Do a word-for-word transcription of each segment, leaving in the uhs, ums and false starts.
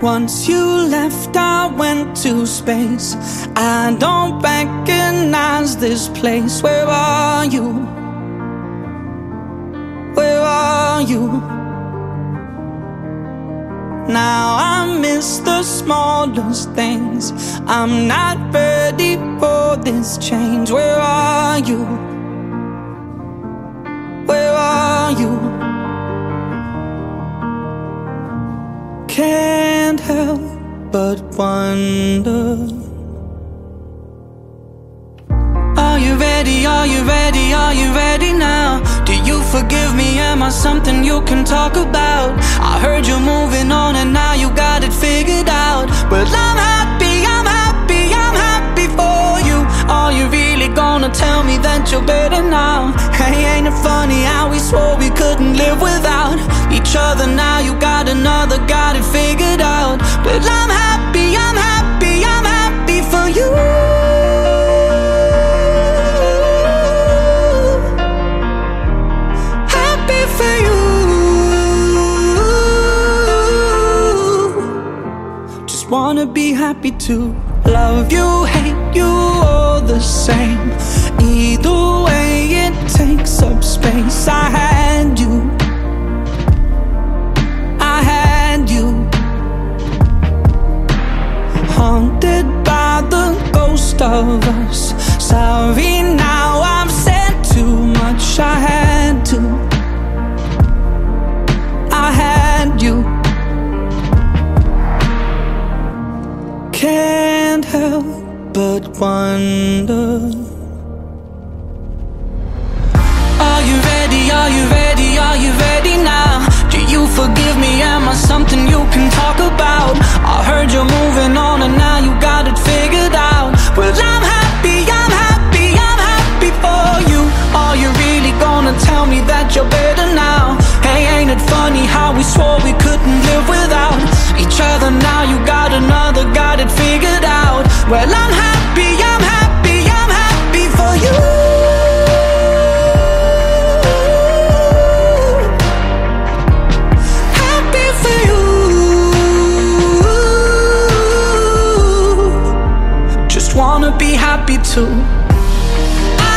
Once you left, I went to space. I don't recognize this place. Where are you? Where are you? Now I miss the smallest things. I'm not ready for this change. Where are you? Where are you? Can't help but wonder. Are you ready? Are you ready? Are you ready now? Do you forgive me? Am I something you can talk about? I heard you're moving on and now you got it figured out. Well, I'm happy, I'm happy, I'm happy for you. Are you really gonna tell me that you're better now? Hey, ain't it funny how we swore we couldn't live without each other? Now you got another, got it figured out. Well, I'm happy, I'm happy, I'm happy for you. Wanna be happy too. Love you, hate you, all the same. Either way it takes up space. I had you, I had you. Haunted by the ghost of us. Sorry now I've said too much. I had to, I had you. Can't help but wonder. Are you ready? Are you ready? Are you ready now? Do you forgive me? Am I something you can talk about? I heard you're moving on and now you got it figured out. Well, I'm happy, I'm happy, I'm happy for you. Are you really gonna tell me that you're better now? Hey, ain't it funny how we swore we couldn't live without each other? Now you got another, got it figured out. Well, I'm happy, I'm happy, I'm happy for you. Happy for you. Just wanna be happy too.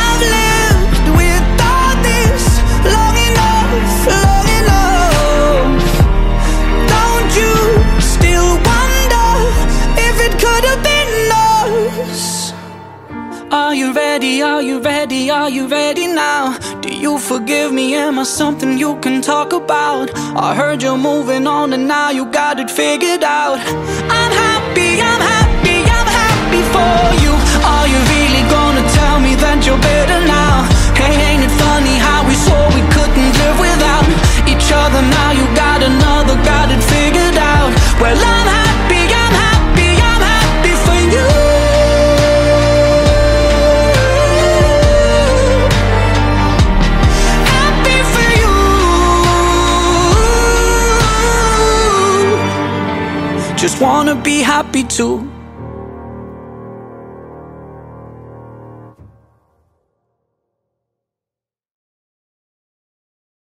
I've lived with all this long enough, long enough. Don't you could have been us. Are you ready? Are you ready? Are you ready now? Do you forgive me? Am I something you can talk about? I heard you're moving on and now you got it figured out. I'm happy, I'm happy, I'm happy for you. Are you really gonna tell me that you're better now? Hey, ain't it funny how we swore we couldn't live without each other? Now you got another, got it figured out. Well, I'm happy, I'm happy. Just wanna be happy too.